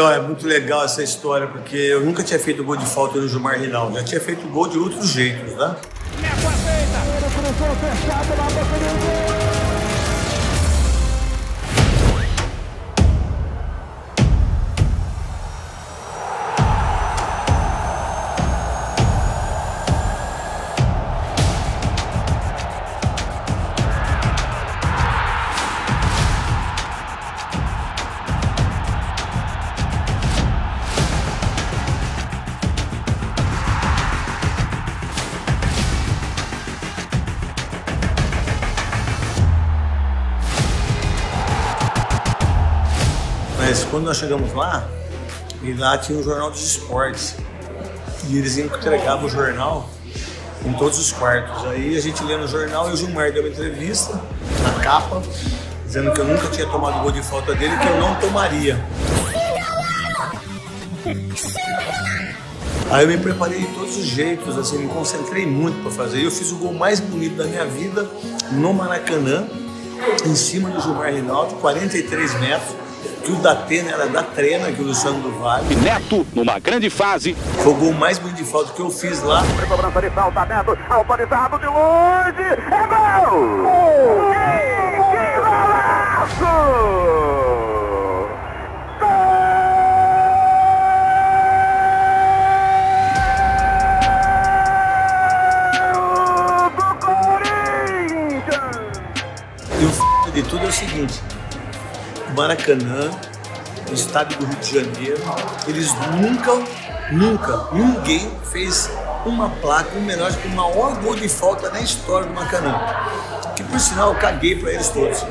Olha, é muito legal essa história, porque eu nunca tinha feito gol de falta no Gilmar Rinaldi. Já tinha feito gol de outros jeitos, né? Neto aceita! Ele cruzou fechado na boca do gol! Quando nós chegamos lá, e lá tinha um jornal dos esportes, e eles entregavam o jornal em todos os quartos. Aí a gente lendo o jornal e o Gilmar deu uma entrevista na capa, dizendo que eu nunca tinha tomado gol de falta dele, que eu não tomaria. Aí eu me preparei de todos os jeitos, assim, me concentrei muito para fazer. Eu fiz o gol mais bonito da minha vida no Maracanã, em cima do Gilmar Rinaldi, 43 metros. Que o da Atena era da trena, que o Luciano do Vale. Neto, numa grande fase. Foi o gol mais bonito de falta que eu fiz lá. Cobrança de falta, Neto, autorizado de longe. É gol! Que golaço! Gol do Corinthians! E o f*** de tudo é o seguinte. Maracanã, no estado do Rio de Janeiro, eles nunca, ninguém fez uma placa, um homenagem para o maior gol de falta na história do Maracanã. Que, por sinal, eu caguei para eles todos.